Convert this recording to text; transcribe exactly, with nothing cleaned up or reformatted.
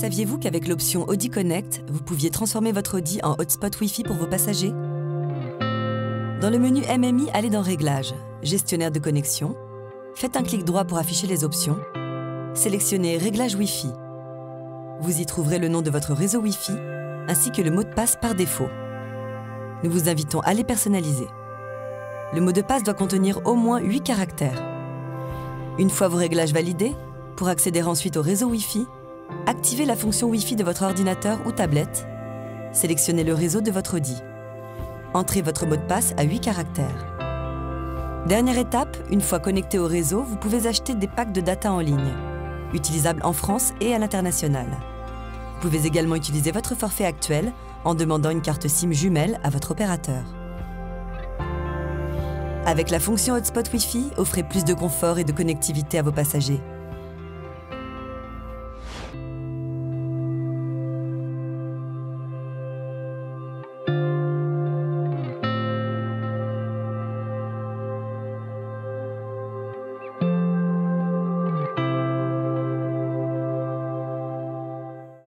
Saviez-vous qu'avec l'option Audi Connect, vous pouviez transformer votre Audi en hotspot Wi-Fi pour vos passagers? Dans le menu M M I, allez dans Réglages, Gestionnaire de connexion, faites un clic droit pour afficher les options, sélectionnez Réglages Wi-Fi. Vous y trouverez le nom de votre réseau Wi-Fi ainsi que le mot de passe par défaut. Nous vous invitons à les personnaliser. Le mot de passe doit contenir au moins huit caractères. Une fois vos réglages validés, pour accéder ensuite au réseau Wi-Fi, activez la fonction Wi-Fi de votre ordinateur ou tablette. Sélectionnez le réseau de votre Audi. Entrez votre mot de passe à huit caractères. Dernière étape, une fois connecté au réseau, vous pouvez acheter des packs de data en ligne, utilisables en France et à l'international. Vous pouvez également utiliser votre forfait actuel en demandant une carte SIM jumelle à votre opérateur. Avec la fonction Hotspot Wi-Fi, offrez plus de confort et de connectivité à vos passagers.